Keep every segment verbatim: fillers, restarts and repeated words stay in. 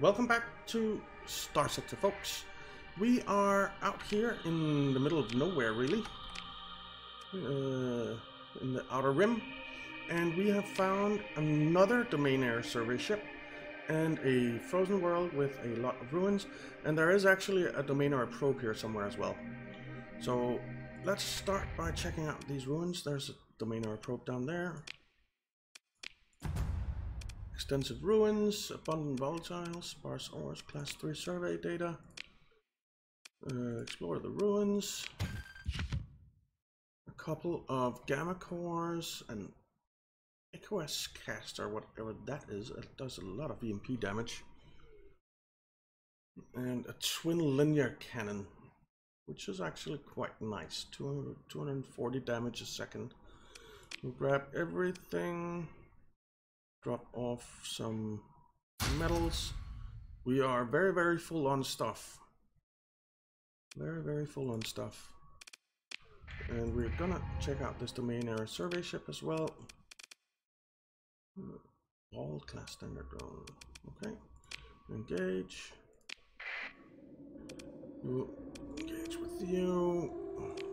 Welcome back to Starsector, folks. We are out here in the middle of nowhere, really. Uh, in the Outer Rim. And we have found another Domain Air Survey ship. And a frozen world with a lot of ruins. And there is actually a Domain Air probe here somewhere as well. So, let's start by checking out these ruins. There's a Domain Air probe down there. Extensive ruins, abundant volatiles, sparse ores, class three survey data. Uh, explore the ruins. A couple of Gamma Cores, an Echo S Caster, whatever that is. It does a lot of E M P damage. And a Twin Linear Cannon, which is actually quite nice. two hundred, two hundred forty damage a second. We'll grab everything. Drop off some metals. We are very, very full on stuff. Very, very full on stuff. And we're gonna check out this Domain Air Survey ship as well. All class standard drone. Okay. Engage. You engage with you.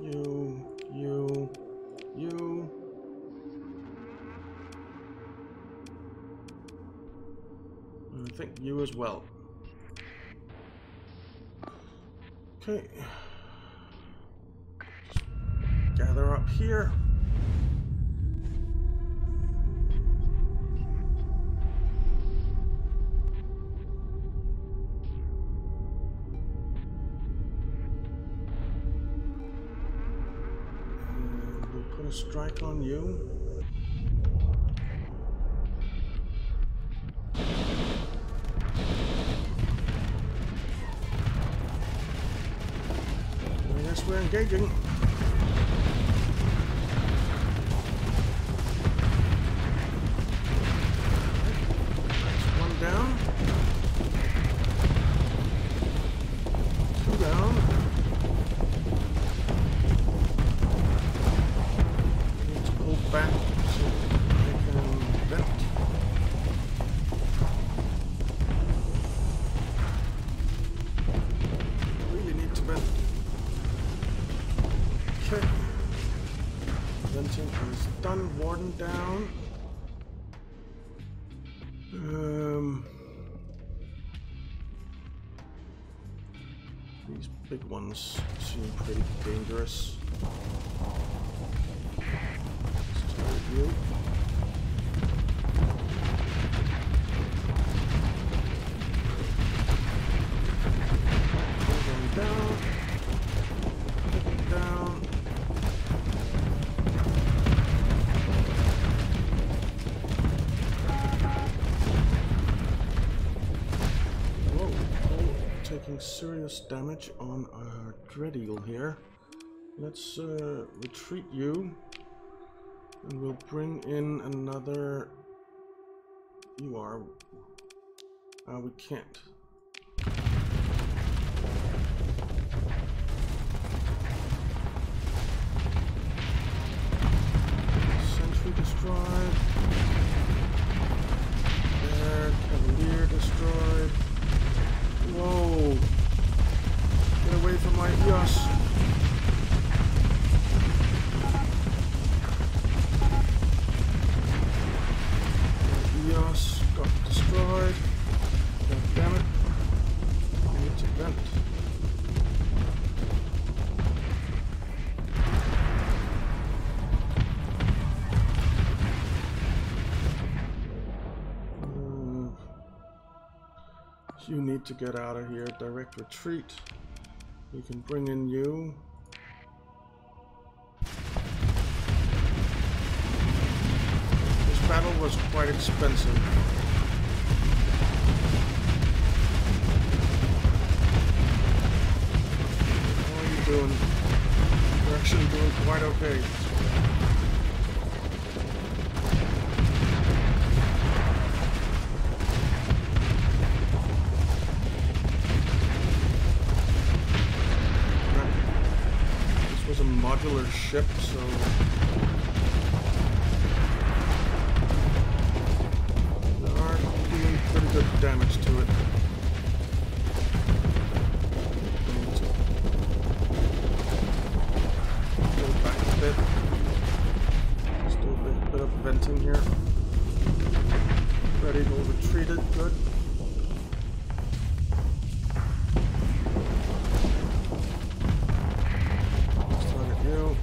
You. You. You. I think you as well. Okay. Just gather up here. And we'll put a strike on you. We're engaging. That's one down. Two down. We need to pull back so they can vent. Really need to vent. Okay. Venting is done. Warden down. Um, these big ones seem pretty dangerous. Let's start with you. Warden down. Warden down. Serious damage on our Red Eagle here. Let's uh, retreat you, and we'll bring in another. You are. Uh, we can't. Sentry destroyed. There, Cavalier destroyed. Whoa! Get away from my Eos! My Eos got destroyed. God damn it. I need to vent. You need to get out of here. Direct retreat. We can bring in you. This battle was quite expensive. How are you doing? You're actually doing quite okay. A modular ship, so they are doing pretty good damage to it. bit. Just do a bit, bit of venting here. Red Eagle retreated, good. Let's target you.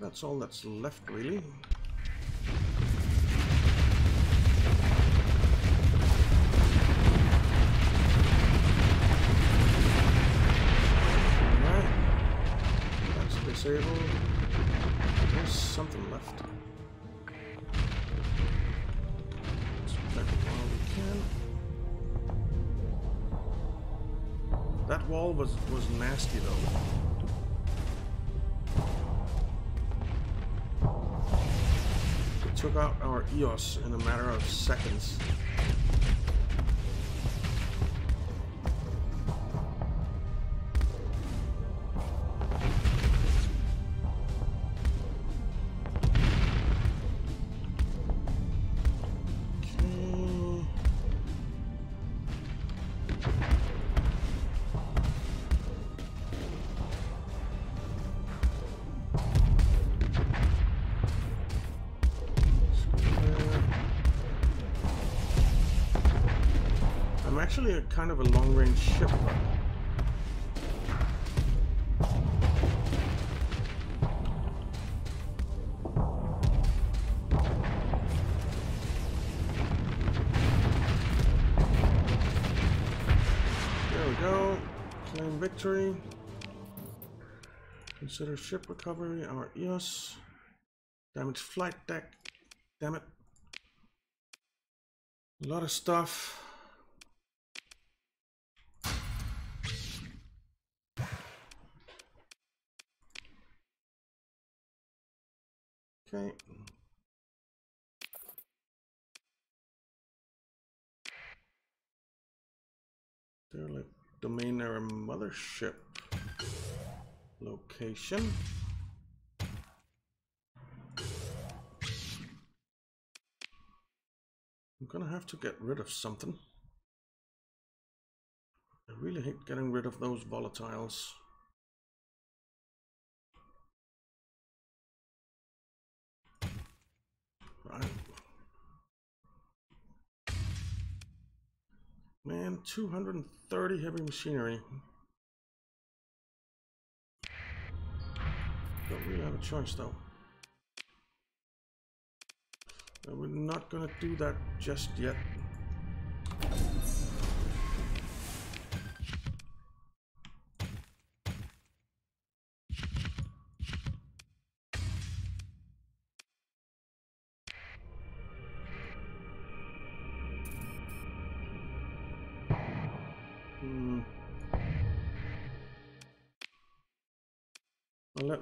That's all that's left, really. Alright. That's disabled. There's something left. Let's protect it while we can. That wall was, was nasty, though. Took out our Eos in a matter of seconds. A kind of a long-range ship. There we go. Claim victory. Consider ship recovery. Our E O S. Damage flight deck. Damn it. A lot of stuff. Okay. They're like Domain Mothership location. I'm gonna have to get rid of something. I really hate getting rid of those volatiles. Man, two hundred thirty heavy machinery. Don't really have a choice though. And we're not gonna do that just yet.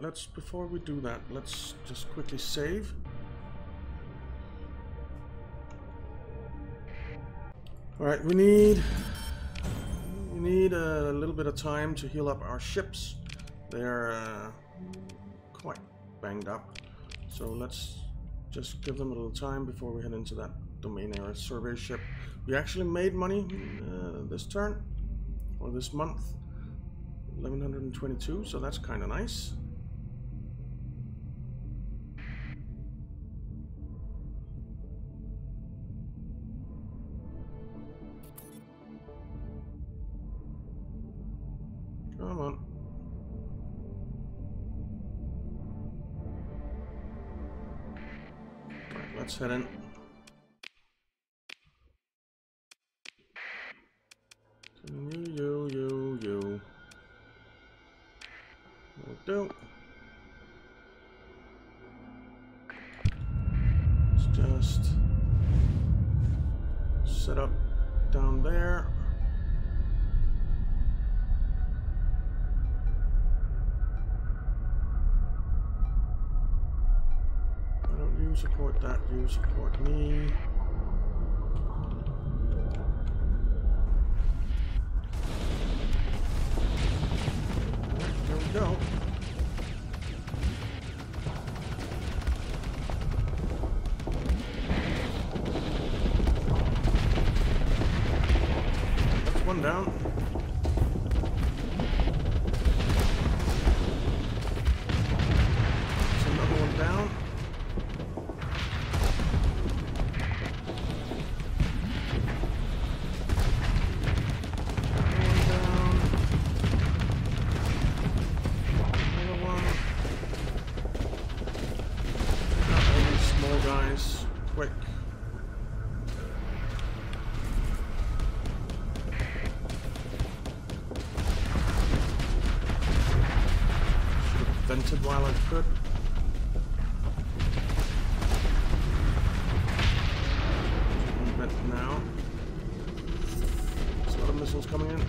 Let's, before we do that, let's just quickly save. All right, we need we need a little bit of time to heal up our ships. They're uh, quite banged up, so let's just give them a little time before we head into that Domain Era survey ship. We actually made money uh, this turn or this month, eleven twenty-two, so that's kind of nice. Come on. Right, let's head in. You, you, you, you. Will do. Let's just set up down there. Support that, you support me. No. That's one down. That's another one down. While I could. Vent now. There's a lot of missiles coming in.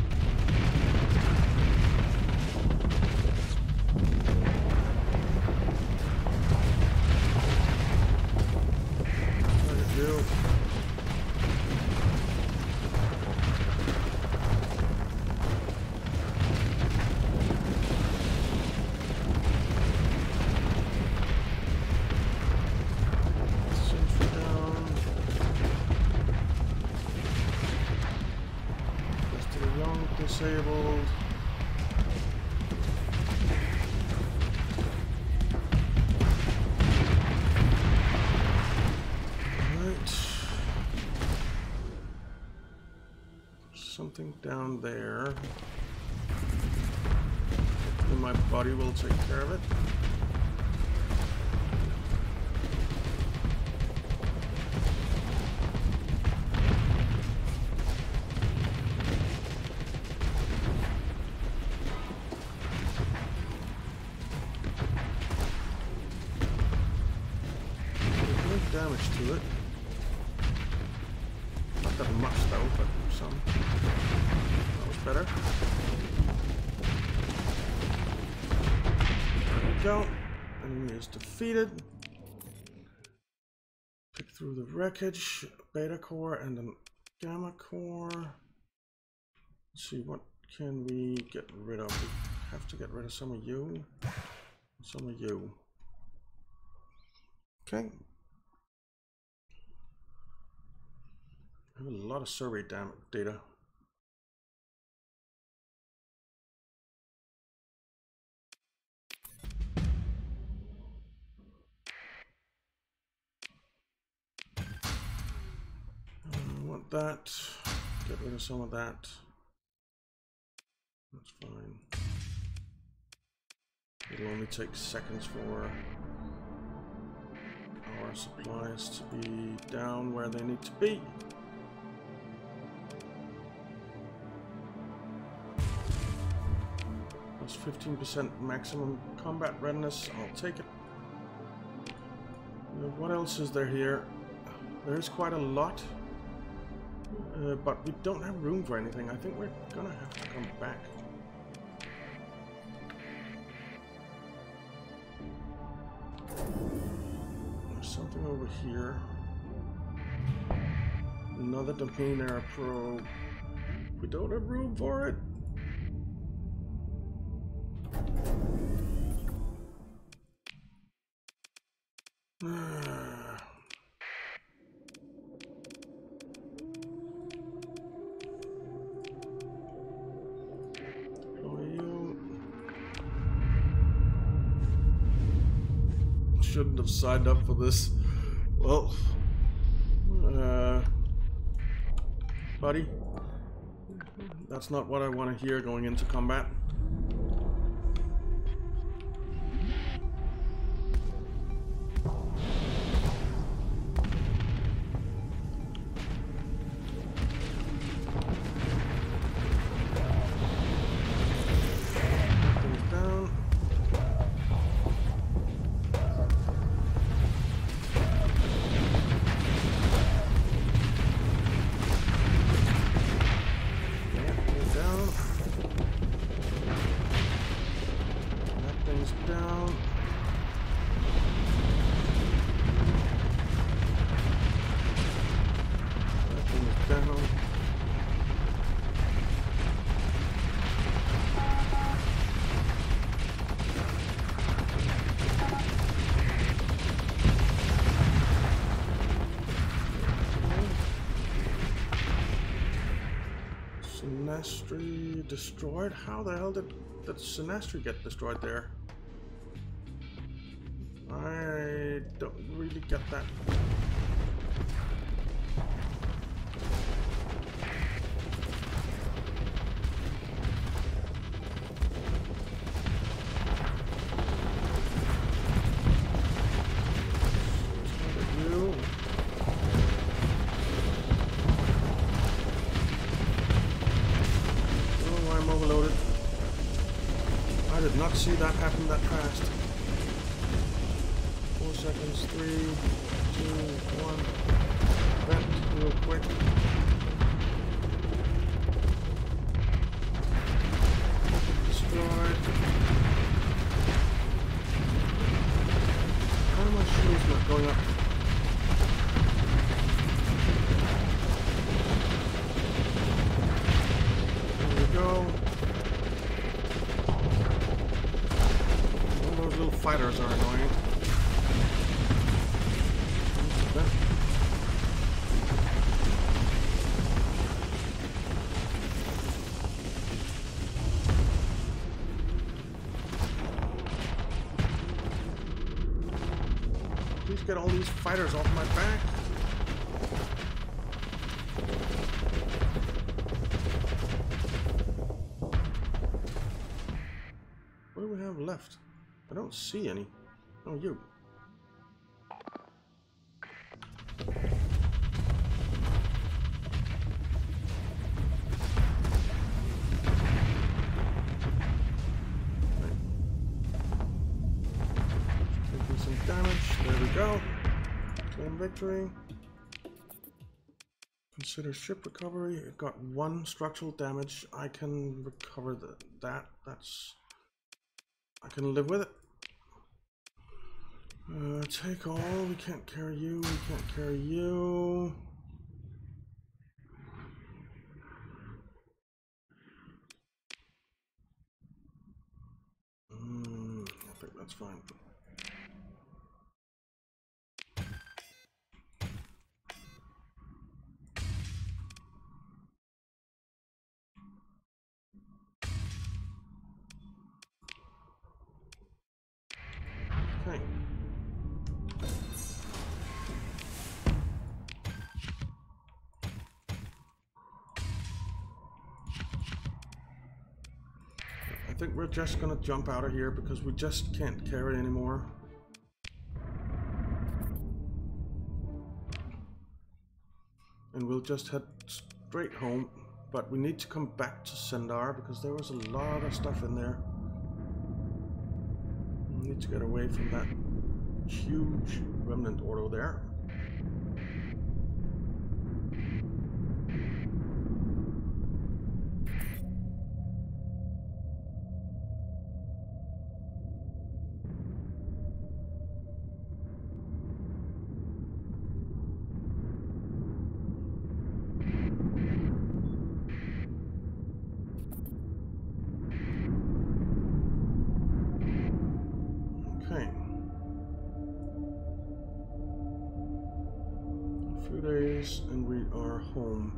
Disabled. Alright. Something down there. And my body will take care of it. To it. Not that much though, but some. That was better. There we go. Enemy is defeated. Pick through the wreckage. Beta core and a gamma core. Let's see, what can we get rid of? We have to get rid of some of you. Some of you. Okay. I have a lot of survey data. I want that. Get rid of some of that. That's fine. It'll only take seconds for our supplies to be down where they need to be. fifteen percent maximum combat readiness, I'll take it. What else is there here? There's quite a lot, uh, but we don't have room for anything. I think we're gonna have to come back. There's something over here. Another Domain Era Pro. We don't have room for it. Shouldn't have signed up for this. Well, uh, buddy, that's not what I want to hear going into combat. Down. Sinastri destroyed? How the hell did that Sinastri get destroyed there? I don't really get that. See that happen that fast. Four seconds, three, two, one. Vent real quick. Destroyed. How am I sure it's not going up? Fighters are annoying. Please get all these fighters off my back. What do we have left? I don't see any. Oh, you. Taking some damage. There we go. Claim victory. Consider ship recovery. It got one structural damage. I can recover the, that. That's... I can live with it. Uh, take all. We can't carry you. We can't carry you. Mm, I think that's fine. I think we're just gonna jump out of here because we just can't carry anymore. And we'll just head straight home, but we need to come back to Sendar because there was a lot of stuff in there. We need to get away from that huge remnant auto there. And we are home.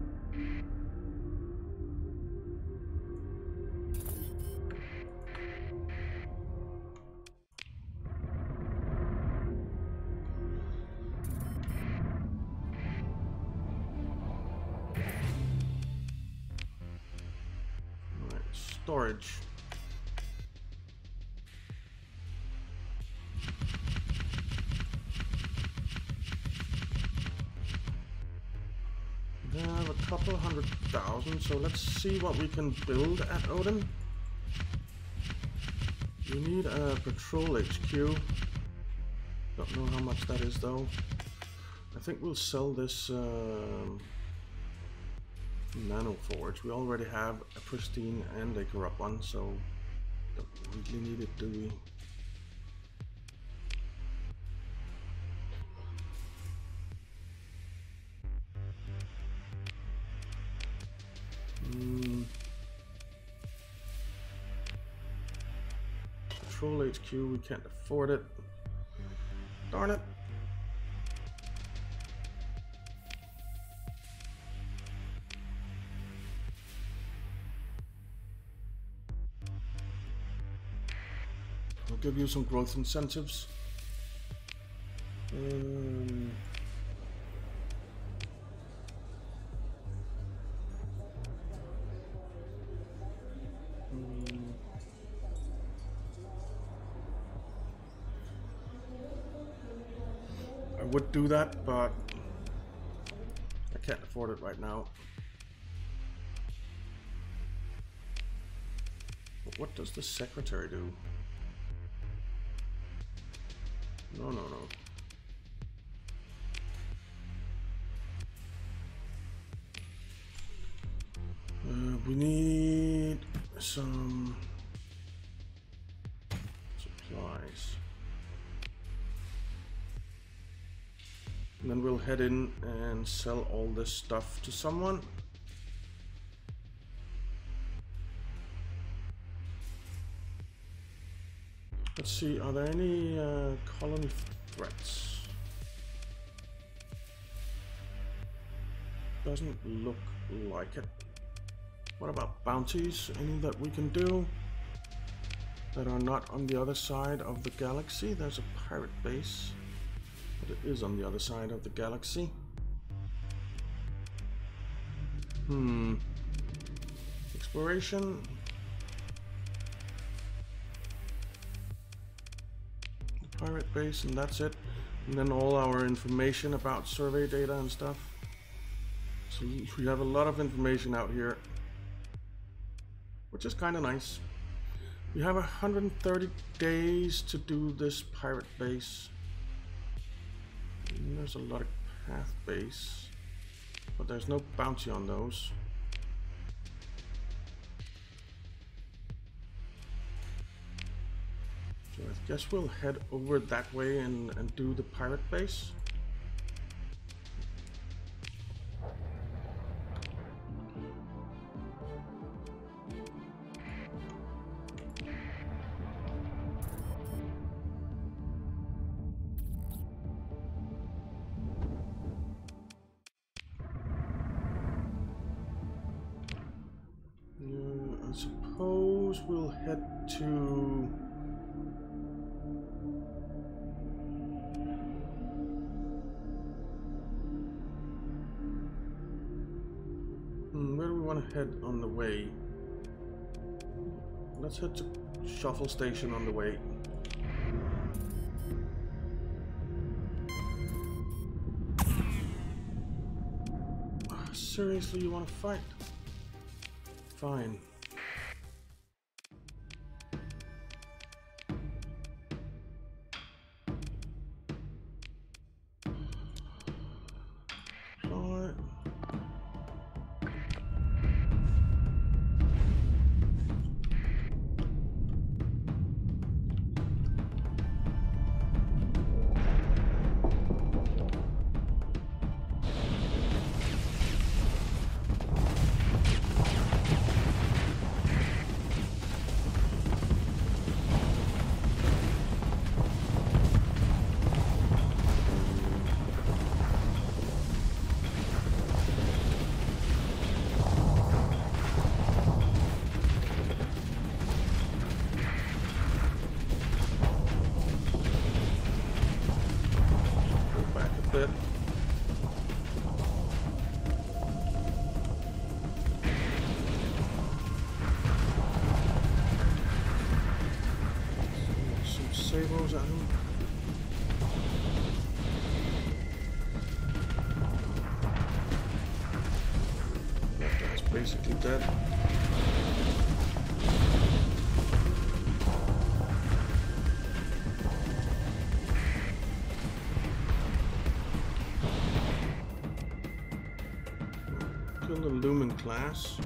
All right, storage. Couple hundred thousand, so let's see what we can build at Odin. We need a patrol H Q. Don't know how much that is though. I think we'll sell this um, Nano Forge. We already have a Pristine and a Corrupt one, so don't really need it, do we? Patrol H Q, we can't afford it. Darn it. give you some growth incentives. Um, I would do that, but I can't afford it right now. What does the secretary do? No, no, no. Uh, we need some supplies. And then we'll head in and sell all this stuff to someone. Let's see, are there any uh, colony threats? Doesn't look like it. What about bounties? Any that we can do that are not on the other side of the galaxy? There's a pirate base, but it is on the other side of the galaxy. Hmm. Exploration. Pirate base, and that's it. And then all our information about survey data and stuff. So we have a lot of information out here, which is kind of nice. We have one hundred thirty days to do this pirate base. And there's a lot of path base, but there's no bounty on those. I guess we'll head over that way and, and do the pirate base. Yeah, I suppose we'll head to... head on the way. Let's head to Shuffle Station on the way. Oh, seriously, you want to fight? Fine. Class.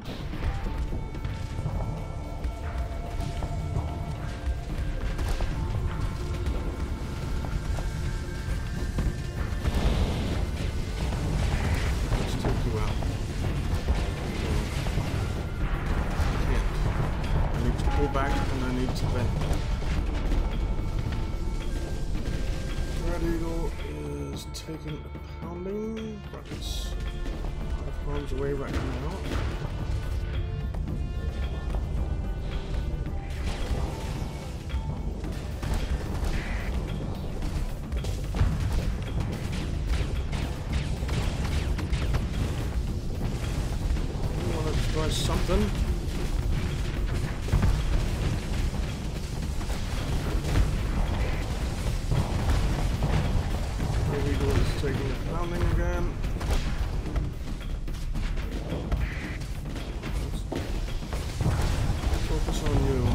or something. There we go, it's taking a pounding again. Let's focus on you.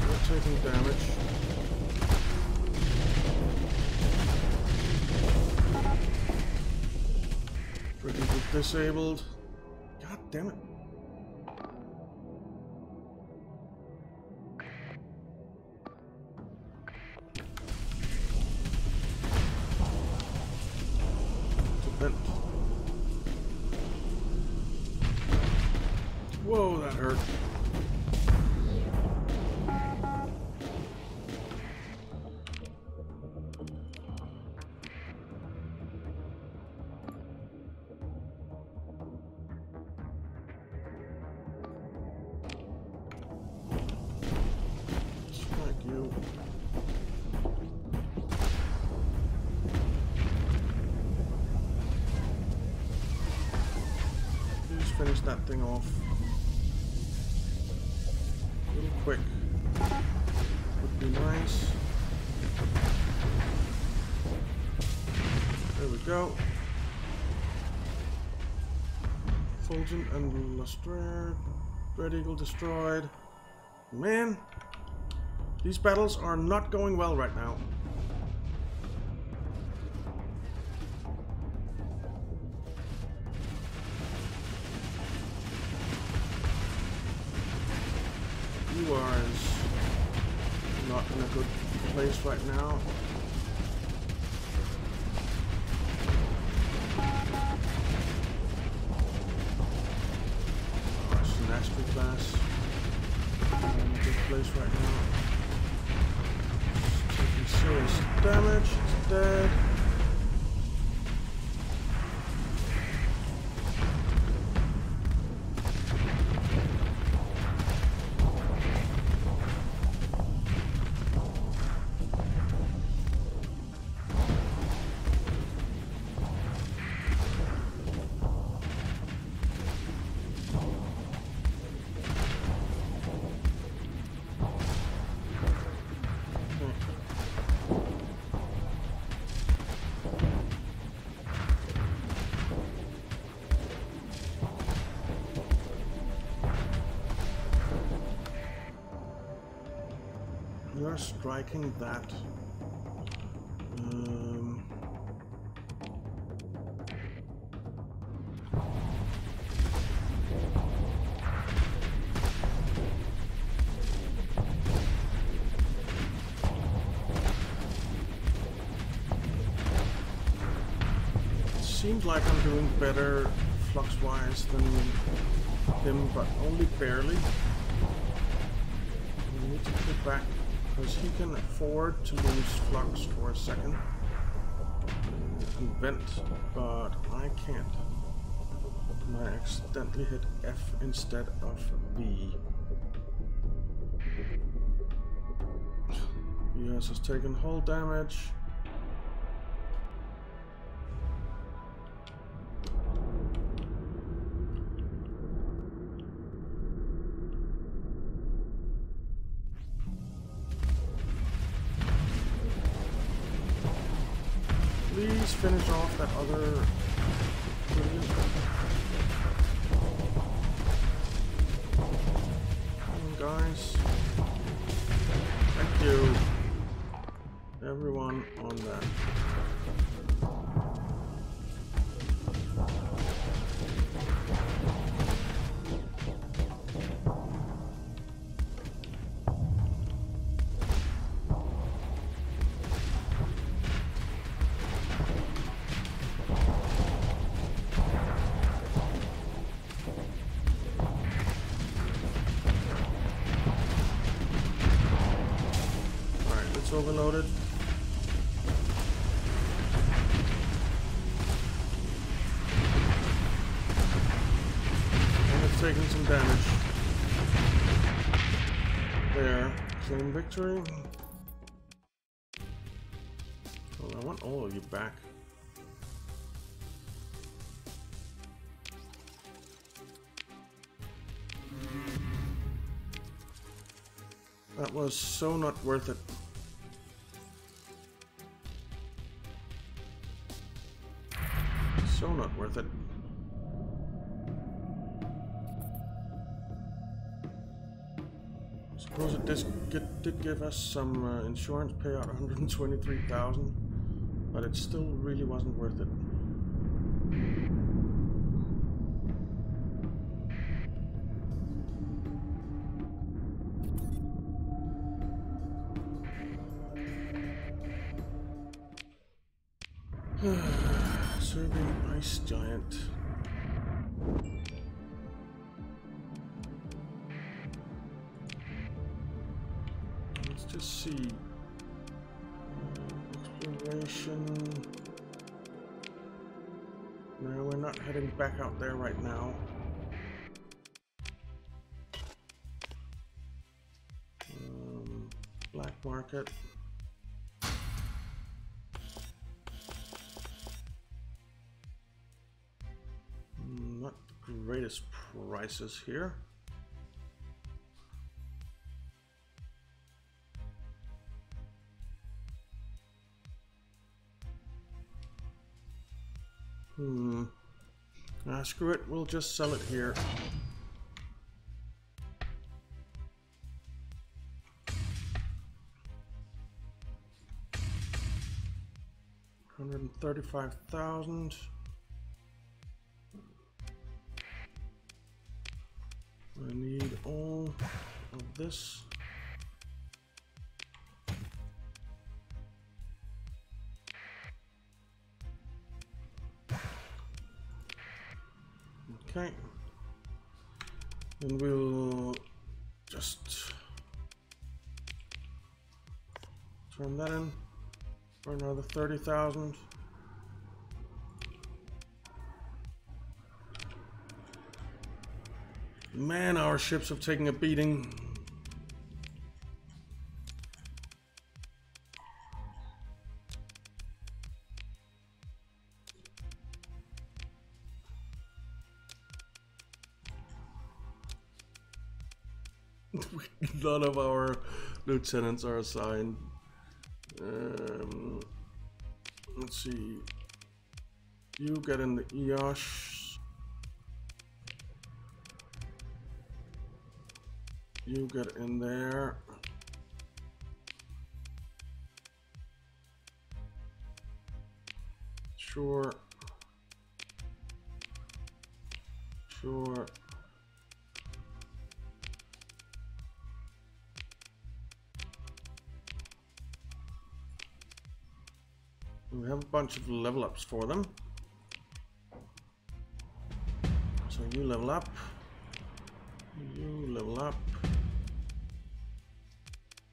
You're taking damage. Disabled. God damn it. Depend. Whoa, that hurt. Finish that thing off a little quick would be nice. There we go. Fulgent and Lustre. Red Eagle destroyed. Man, these battles are not going well right now. Place right now. Our Sinastri class in a good place right now. It's taking serious damage, it's dead. You're striking that. Um, it seems like I'm doing better flux-wise than him, but only barely. We need to get back. Because he can afford to lose flux for a second and vent, but I can't. And I accidentally hit F instead of B. Eos has taken hull damage. Please finish off that other brilliant. Come on, guys. Thank you. Everyone on that. Overloaded. And it's taking some damage. there. Claim victory. Oh, I want all of you back. That was so not worth it. So not worth it. Suppose it did, get, did give us some uh, insurance payout, one hundred twenty-three thousand, but it still really wasn't worth it. Serving ice giant. Let's just see. Exploration. No, we're not heading back out there right now. Um, black market. Greatest prices here. Hmm. Ah, screw it. We'll just sell it here. Hundred and thirty-five thousand. I need all of this. Okay. Then we'll just turn that in for another thirty thousand. Man, our ships have taken a beating. None of our lieutenants are assigned. Um, let's see. You get in the Eos. You get in there. Sure. Sure. We have a bunch of level ups for them. So you level up. You level up.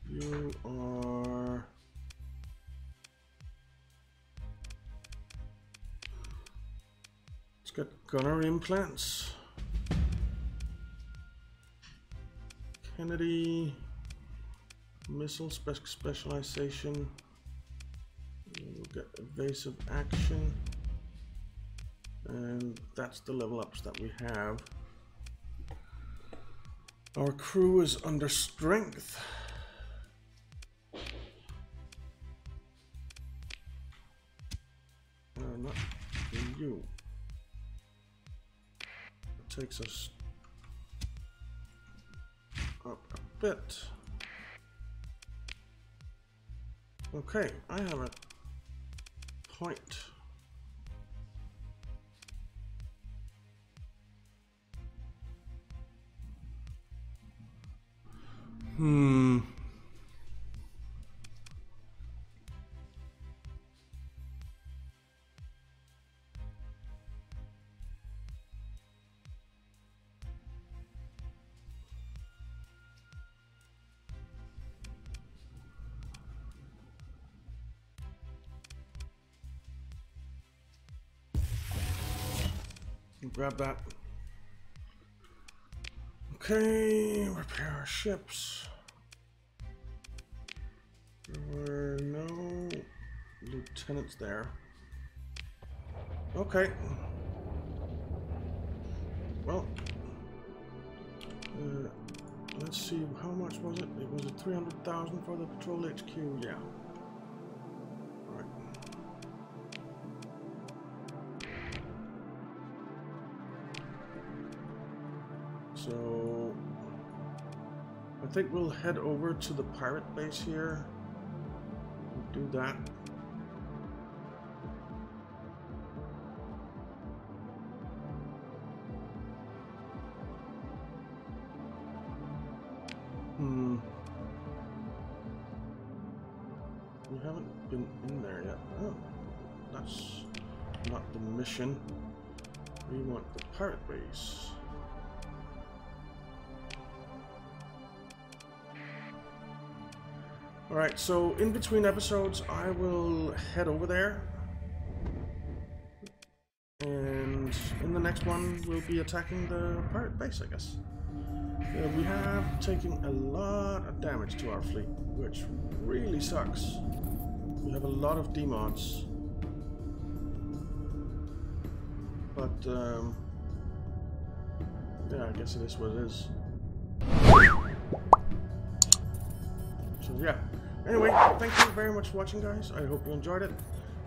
You are let's get gunnery implants. Kennedy missile spec specialization. We'll get evasive action, and that's the level ups that we have. Our crew is under strength. Takes us up a bit. Okay, I have a point. Hmm. Grab that. Okay, repair our ships. There were no lieutenants there. Okay. Well, uh, let's see, how much was it? It was three hundred thousand for the patrol H Q, yeah. Alright. So, I think we'll head over to the pirate base here. We'll do that. We want the pirate base. Alright, so in between episodes, I will head over there. And in the next one, we'll be attacking the pirate base, I guess. Uh, we have taken a lot of damage to our fleet, which really sucks. We have a lot of D-Mods. But, um, yeah, I guess it is what it is. So, yeah. Anyway, thank you very much for watching, guys. I hope you enjoyed it.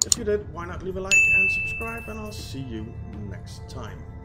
If you did, why not leave a like and subscribe, and I'll see you next time.